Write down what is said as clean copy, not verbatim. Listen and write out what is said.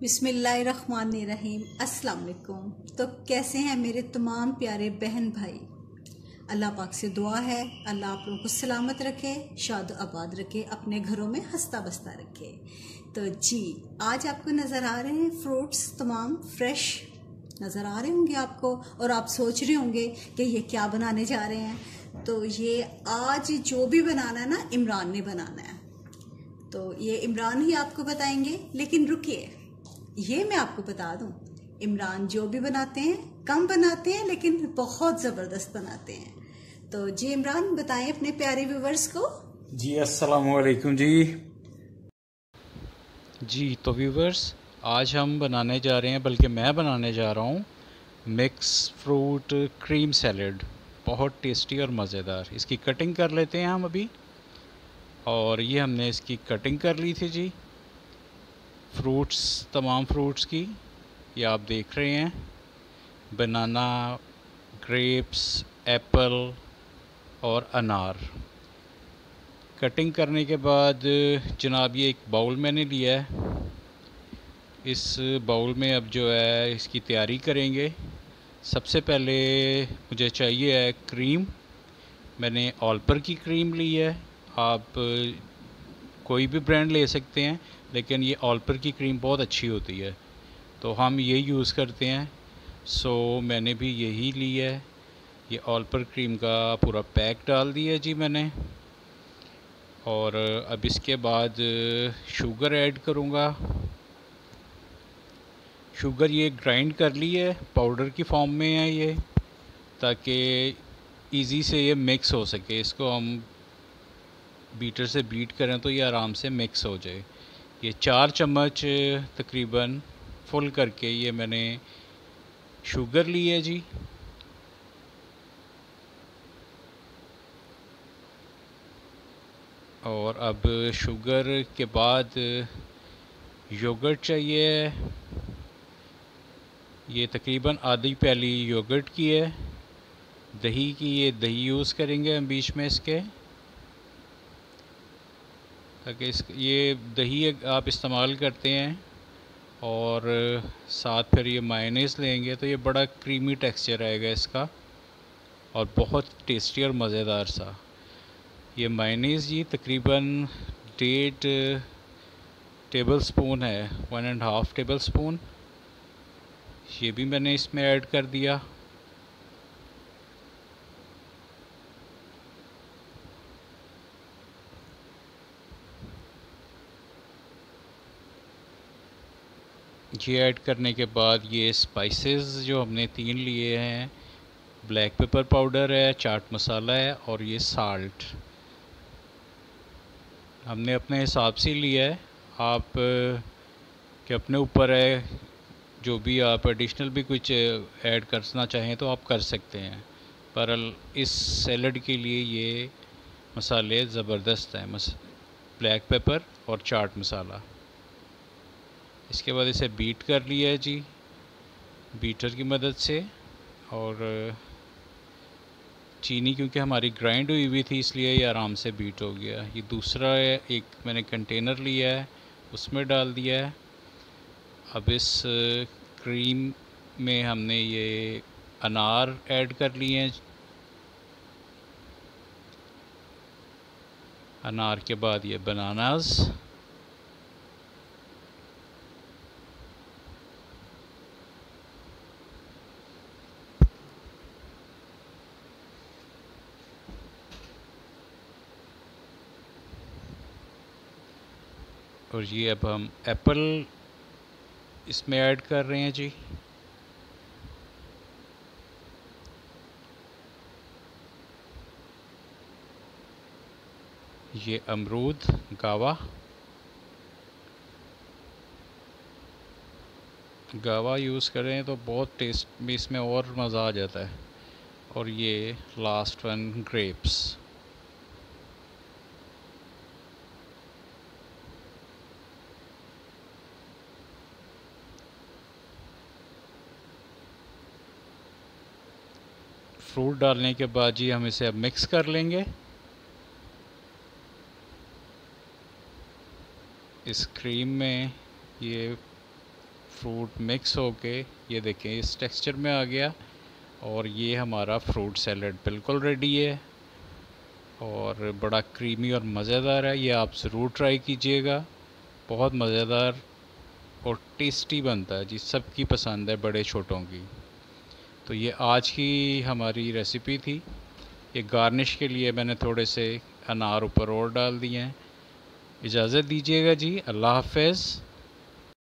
बिस्मिल्लाहिर्रहमानिर्रहीम। अस्सलाम वालेकुम। तो कैसे हैं मेरे तमाम प्यारे बहन भाई। अल्लाह पाक से दुआ है अल्लाह आप लोगों को सलामत रखे, शाद आबाद रखे, अपने घरों में हंसता बसता रखे। तो जी आज आपको नज़र आ रहे हैं फ्रूट्स, तमाम फ्रेश नज़र आ रहे होंगे आपको, और आप सोच रहे होंगे कि ये क्या बनाने जा रहे हैं। तो ये आज जो भी बनाना है ना, इमरान ने बनाना है, तो ये इमरान ही आपको बताएंगे। लेकिन रुकिए, ये मैं आपको बता दूं, इमरान जो भी बनाते हैं कम बनाते हैं लेकिन बहुत ज़बरदस्त बनाते हैं। तो जी इमरान बताएं अपने प्यारे व्यूवर्स को। जी अस्सलाम वालेकुम जी। तो व्यूवर्स आज हम बनाने जा रहे हैं, बल्कि मैं बनाने जा रहा हूँ मिक्स फ्रूट क्रीम सैलड, बहुत टेस्टी और मज़ेदार। इसकी कटिंग कर लेते हैं हम अभी, और ये हमने इसकी कटिंग कर ली थी जी फ्रूट्स, तमाम फ्रूट्स की। ये आप देख रहे हैं बनाना, ग्रेप्स, एप्पल और अनार। कटिंग करने के बाद जनाब ये एक बाउल मैंने लिया है, इस बाउल में अब जो है इसकी तैयारी करेंगे। सबसे पहले मुझे चाहिए है क्रीम, मैंने ऑल्पर की क्रीम ली है, आप कोई भी ब्रांड ले सकते हैं लेकिन ये ऑल्पर की क्रीम बहुत अच्छी होती है तो हम ये यूज़ करते हैं। सो मैंने भी यही ली है। ये ऑल्पर क्रीम का पूरा पैक डाल दिया जी मैंने, और अब इसके बाद शुगर ऐड करूँगा। शुगर ये ग्राइंड कर ली है, पाउडर की फॉर्म में है ये, ताकि इजी से ये मिक्स हो सके। इसको हम बीटर से बीट करें तो ये आराम से मिक्स हो जाए। ये 4 चम्मच तकरीबन फुल करके ये मैंने शुगर ली है जी। और अब शुगर के बाद योगर्ट चाहिए, ये तकरीबन आधी प्याली योगर्ट की है, दही की, ये दही यूज़ करेंगे हम बीच में इसके, ताकि ये दही आप इस्तेमाल करते हैं। और साथ फिर ये मायोनीज़ लेंगे तो ये बड़ा क्रीमी टेक्सचर आएगा इसका और बहुत टेस्टी और मज़ेदार सा। ये मायोनीज़ जी तकरीबन 1.5 टेबल स्पून है, 1.5 टेबल स्पून ये भी मैंने इसमें ऐड कर दिया। ये ऐड करने के बाद ये स्पाइसेस जो हमने 3 लिए हैं, ब्लैक पेपर पाउडर है, चाट मसाला है और ये साल्ट हमने अपने हिसाब से लिया है, आप के अपने ऊपर है। जो भी आप एडिशनल भी कुछ ऐड करना चाहें तो आप कर सकते हैं, पर इस सैलड के लिए ये मसाले ज़बरदस्त हैं, ब्लैक पेपर और चाट मसाला। इसके बाद इसे बीट कर लिया है जी बीटर की मदद से, और चीनी क्योंकि हमारी ग्राइंड हुई हुई थी इसलिए ये आराम से बीट हो गया। ये दूसरा एक मैंने कंटेनर लिया है, उसमें डाल दिया है। अब इस क्रीम में हमने ये अनार ऐड कर लिए हैं, अनार के बाद ये बनानास, और ये अब हम एप्पल इसमें ऐड कर रहे हैं जी। ये अमरूद गावा यूज़ करें तो बहुत टेस्ट में इसमें और मज़ा आ जाता है। और ये लास्ट वन ग्रेप्स, फ्रूट डालने के बाद जी हम इसे अब मिक्स कर लेंगे। इस क्रीम में ये फ्रूट मिक्स होके ये देखें इस टेक्सचर में आ गया और ये हमारा फ्रूट सैलड बिल्कुल रेडी है और बड़ा क्रीमी और मज़ेदार है। ये आप ज़रूर ट्राई कीजिएगा, बहुत मज़ेदार और टेस्टी बनता है जी, सबकी पसंद है बड़े छोटों की। तो ये आज की हमारी रेसिपी थी। ये गार्निश के लिए मैंने थोड़े से अनार ऊपर और डाल दिए हैं। इजाज़त दीजिएगा जी, अल्लाह हाफ़िज़।